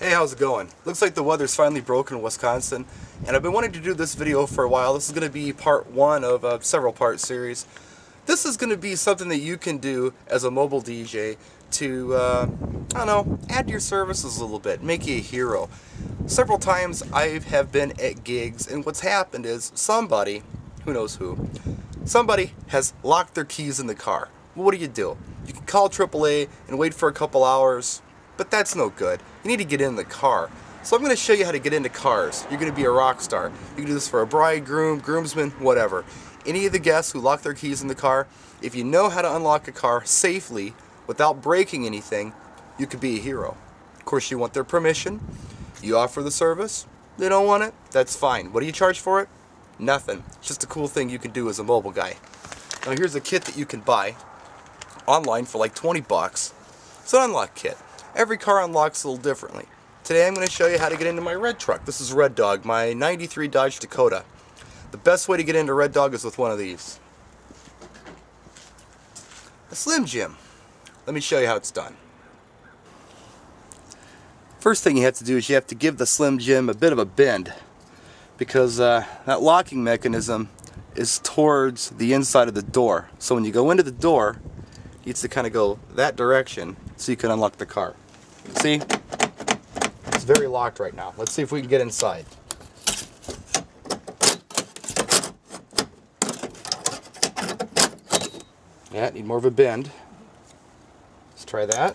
Hey, how's it going? Looks like the weather's finally broken in Wisconsin, and I've been wanting to do this video for a while. This is going to be part one of a several-part series. This is going to be something that you can do as a mobile DJ to, I don't know, add to your services a little bit, make you a hero. Several times I have been at gigs, and what's happened is somebody, who knows who, somebody has locked their keys in the car. Well, what do? You can call AAA and wait for a couple hours, but that's no good. You need to get in the car. So I'm going to show you how to get into cars. You're going to be a rock star. You can do this for a bride, groom, groomsman, whatever. Any of the guests who lock their keys in the car, if you know how to unlock a car safely without breaking anything, you could be a hero. Of course, you want their permission. You offer the service. They don't want it. That's fine. What do you charge for it? Nothing. It's just a cool thing you can do as a mobile guy. Now here's a kit that you can buy online for like 20 bucks. It's an unlock kit. Every car unlocks a little differently. Today I'm going to show you how to get into my red truck. This is Red Dog, my 93 Dodge Dakota. The best way to get into Red Dog is with one of these. A Slim Jim. Let me show you how it's done. First thing you have to do is you have to give the Slim Jim a bit of a bend, because that locking mechanism is towards the inside of the door. So when you go into the door, it needs to kind of go that direction so you can unlock the car. See? It's very locked right now. Let's see if we can get inside. Yeah, need more of a bend. Let's try that.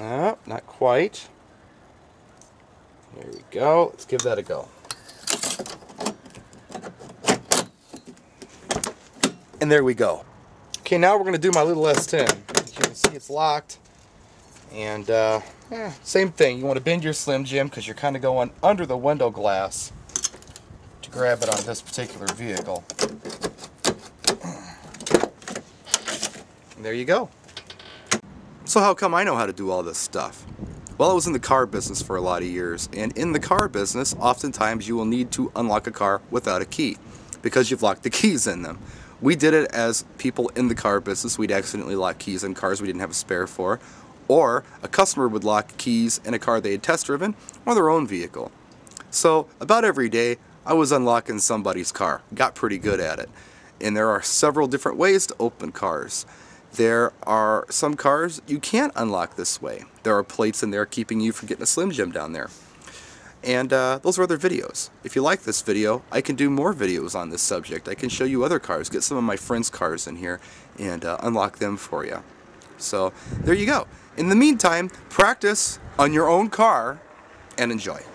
No, not quite. There we go. Let's give that a go. And there we go. Okay, now we're going to do my little S10. As you can see, it's locked. And same thing. You want to bend your Slim Jim because you're kind of going under the window glass to grab it on this particular vehicle. And there you go. So how come I know how to do all this stuff? Well, I was in the car business for a lot of years, and in the car business, oftentimes you will need to unlock a car without a key because you've locked the keys in them. We did it as people in the car business. We'd accidentally lock keys in cars we didn't have a spare for, or a customer would lock keys in a car they had test driven or their own vehicle. So about every day I was unlocking somebody's car. Got pretty good at it. And there are several different ways to open cars. There are some cars you can't unlock this way. There are plates in there keeping you from getting a Slim Jim down there. And those are other videos. If you like this video, I can do more videos on this subject. I can show you other cars, get some of my friends' cars in here and unlock them for you. So there you go. In the meantime, practice on your own car and enjoy.